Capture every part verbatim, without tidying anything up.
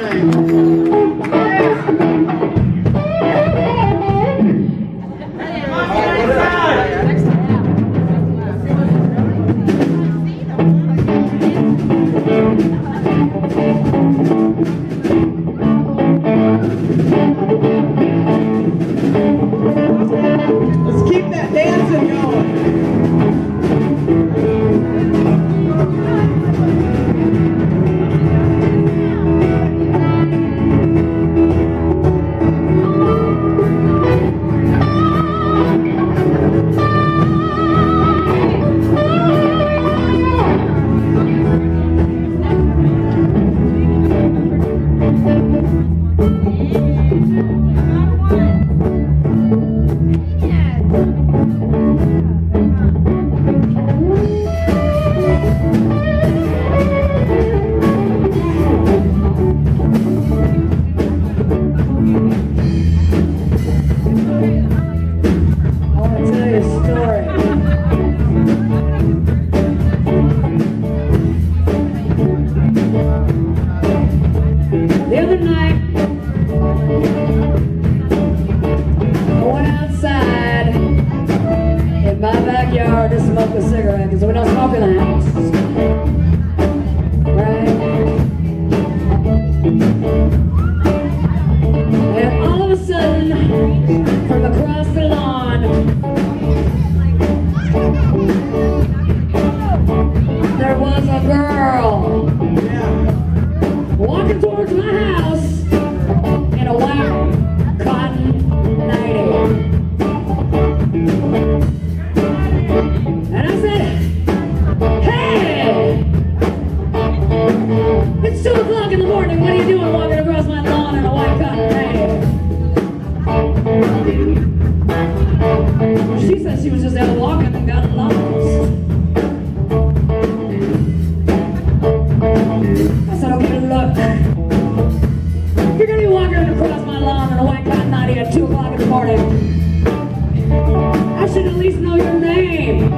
Woman, I said, please know your name.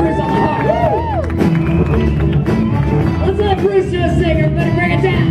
Bruce on the harp. Let's let Bruce do a singer, but bring it down.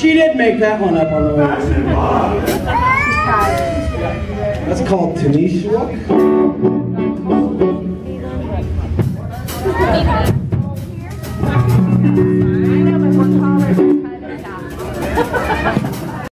She did make that one up on the way. That's called Tanisha.